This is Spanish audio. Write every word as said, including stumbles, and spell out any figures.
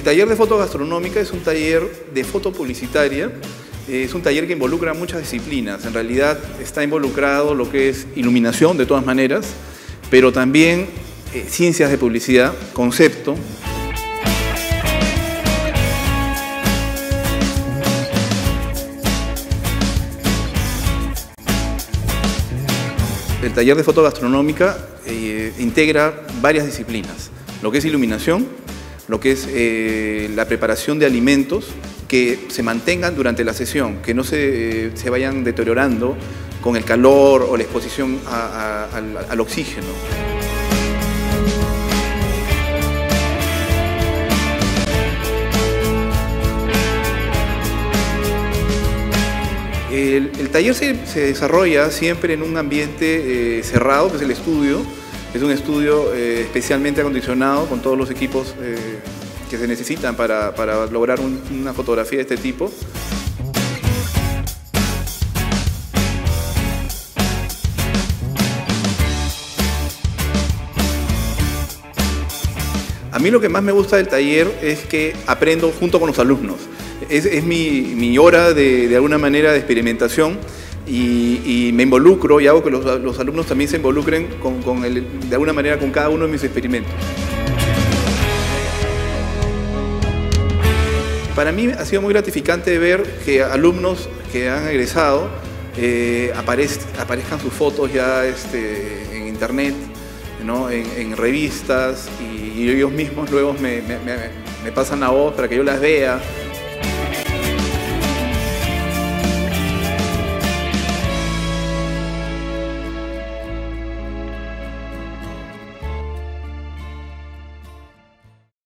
El taller de foto gastronómica es un taller de foto publicitaria, es un taller que involucra muchas disciplinas. En realidad está involucrado lo que es iluminación, de todas maneras, pero también eh, ciencias de publicidad, concepto. El taller de foto gastronómica eh, integra varias disciplinas, lo que es iluminación, lo que es eh, la preparación de alimentos que se mantengan durante la sesión, que no se, eh, se vayan deteriorando con el calor o la exposición a, a, al, al oxígeno. El, el taller se, se desarrolla siempre en un ambiente eh, cerrado, que es el estudio. Es un estudio eh, especialmente acondicionado con todos los equipos eh, que se necesitan para, para lograr un, una fotografía de este tipo. A mí lo que más me gusta del taller es que aprendo junto con los alumnos. Es, es mi, mi hora de, de alguna manera de experimentación y, y me involucro y hago que los, los alumnos también se involucren con, con el, de alguna manera con cada uno de mis experimentos. Para mí ha sido muy gratificante ver que alumnos que han egresado eh, aparez, aparezcan sus fotos ya este, en internet, ¿no? en, en revistas y, y ellos mismos luego me, me, me, me pasan la voz para que yo las vea.